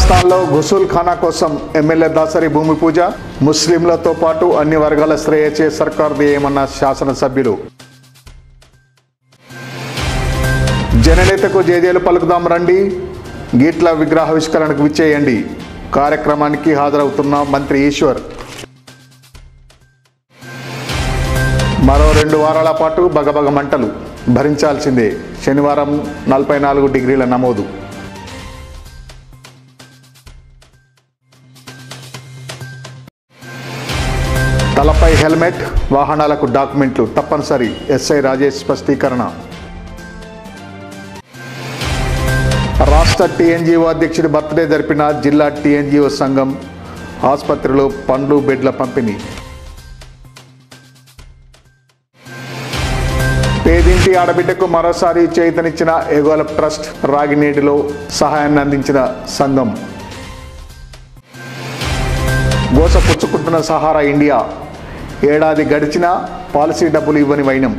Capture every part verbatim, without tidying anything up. రాజస్థాన్లో గుసుల్ ఖానా కోసం ఎమ్మెల్యే దాసరి భూమి పూజ ముస్లింలతో పాటు అన్ని వర్గాల శ్రేయసే సర్కార్ది ఏమన్న శాసనసభ్యులు జననేతకు జేజేలు పలుకుదాం రండి గీట్ల విగ్రహావిష్కరణకు విచ్చేయండి కార్యక్రమానికి హాజరవుతున్న మంత్రి ఈశ్వర్ మరో రెండు వారాల పాటు బగబగ మంటలు భరించాల్సిందే శనివారం నలభై నాలుగు డిగ్రీల నమోదు తలపై హెల్మెట్ వాహనాలకు డాక్యుమెంట్లు తప్పనిసరి ఎస్ఐ రాజేష్ స్పష్టీకరణ రాష్ట్ర టీఎన్జీఓ అధ్యక్షుడి బర్త్డే జరిపిన జిల్లా టీఎన్జీఓ సంఘం ఆసుపత్రిలో పండ్లు బెడ్ల పంపిణీ పేదింటి ఆడబిడ్డకు మరోసారి చేతనిచ్చిన ఎగోల ట్రస్ట్ రాగినేటిలో సహాయాన్ని అందించిన సంఘం గోసపుచ్చుకుంటున్న సహారా ఇండియా ఏడాది గడిచినా పాలసీ డబ్బులు ఇవ్వని వైనం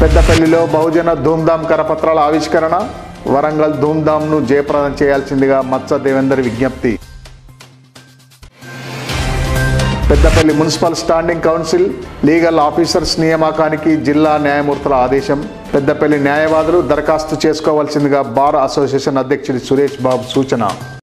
పెద్దపల్లిలో బహుజన ధూమ్ధాం కరపత్రాల ఆవిష్కరణ వరంగల్ ధూమ్ధాంను జయప్రదం చేయాల్సిందిగా మత్స దేవేందర్ విజ్ఞప్తి Peddapalli municipal standing council legal officers నియామకానికి జిల్లా న్యాయమూర్తుల ఆదేశం పెద్దపల్లి న్యాయవాదులు దరఖాస్తు చేసుకోవాల్సిందిగా బార్ అసోసియేషన్ అధ్యక్షుడి సురేష్ బాబు సూచన.